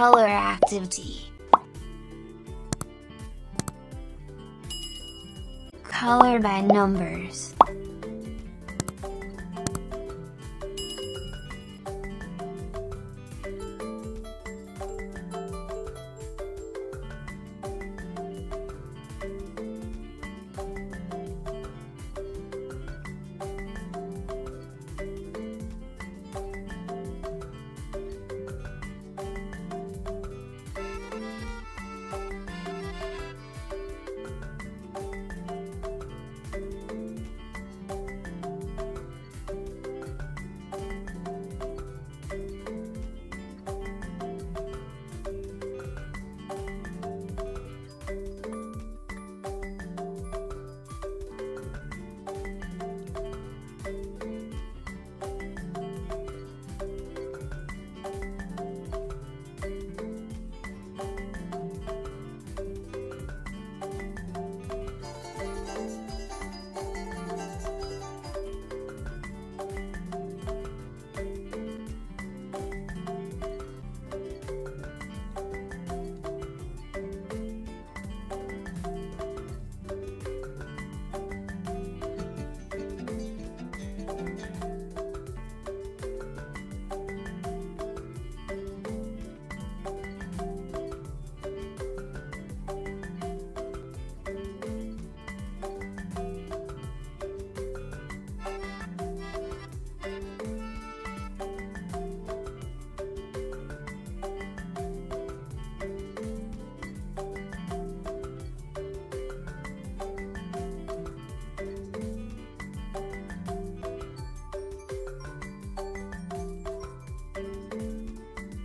color activity. Color by numbers.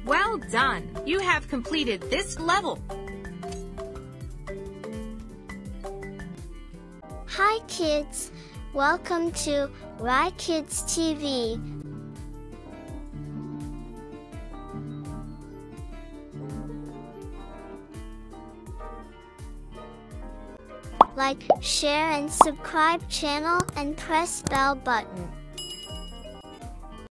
Well done! You have completed this level! Hi kids! Welcome to Rai Kids TV. Like, share and subscribe channel and press bell button.